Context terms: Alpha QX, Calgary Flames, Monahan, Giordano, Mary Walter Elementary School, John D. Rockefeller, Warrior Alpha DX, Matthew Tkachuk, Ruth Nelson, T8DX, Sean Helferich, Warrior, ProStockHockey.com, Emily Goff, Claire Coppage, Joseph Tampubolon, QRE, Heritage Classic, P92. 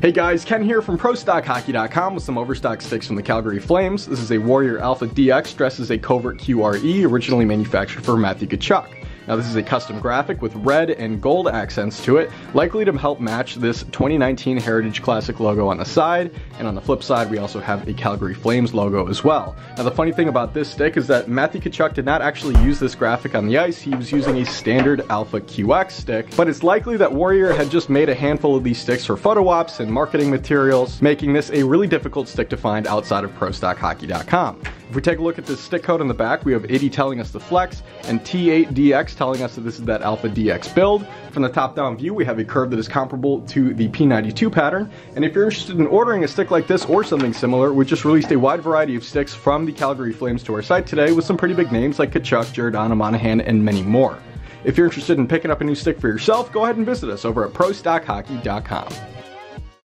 Hey guys, Ken here from ProStockHockey.com with some overstock sticks from the Calgary Flames. This is a Warrior Alpha DX dressed as a covert QRE, originally manufactured for Matthew Tkachuk. Now this is a custom graphic with red and gold accents to it, likely to help match this 2019 Heritage Classic logo on the side, and on the flip side we also have a Calgary Flames logo as well. Now the funny thing about this stick is that Matthew Tkachuk did not actually use this graphic on the ice, he was using a standard Alpha QX stick, but it's likely that Warrior had just made a handful of these sticks for photo ops and marketing materials, making this a really difficult stick to find outside of ProStockHockey.com. If we take a look at this stick code on the back, we have 80 telling us the flex, and T8DX telling us that this is that Alpha DX build. From the top-down view, we have a curve that is comparable to the P92 pattern, and if you're interested in ordering a stick like this or something similar, we just released a wide variety of sticks from the Calgary Flames to our site today with some pretty big names like Tkachuk, Giordano, Monahan, and many more. If you're interested in picking up a new stick for yourself, go ahead and visit us over at ProStockHockey.com.